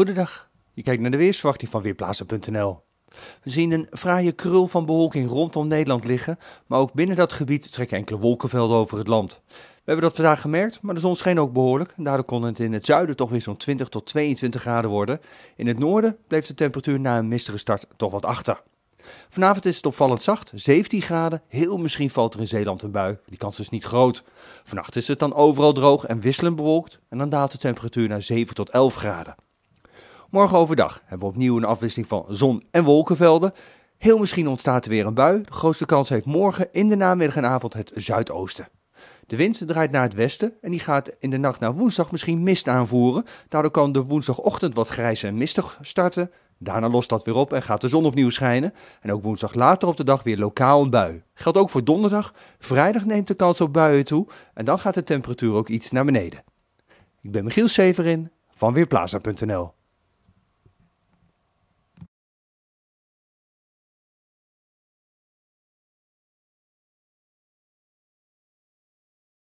Goedendag, je kijkt naar de weersverwachting van Weerplaza.nl. We zien een fraaie krul van bewolking rondom Nederland liggen, maar ook binnen dat gebied trekken enkele wolkenvelden over het land. We hebben dat vandaag gemerkt, maar de zon scheen ook behoorlijk. Daardoor kon het in het zuiden toch weer zo'n 20 tot 22 graden worden. In het noorden bleef de temperatuur na een mistige start toch wat achter. Vanavond is het opvallend zacht, 17 graden. Heel misschien valt er in Zeeland een bui, die kans is niet groot. Vannacht is het dan overal droog en wisselend bewolkt en dan daalt de temperatuur naar 7 tot 11 graden. Morgen overdag hebben we opnieuw een afwisseling van zon- en wolkenvelden. Heel misschien ontstaat er weer een bui. De grootste kans heeft morgen in de namiddag en avond het zuidoosten. De wind draait naar het westen en die gaat in de nacht naar woensdag misschien mist aanvoeren. Daardoor kan de woensdagochtend wat grijs en mistig starten. Daarna lost dat weer op en gaat de zon opnieuw schijnen. En ook woensdag later op de dag weer lokaal een bui. Geldt ook voor donderdag. Vrijdag neemt de kans op buien toe en dan gaat de temperatuur ook iets naar beneden. Ik ben Michiel Severin van Weerplaza.nl.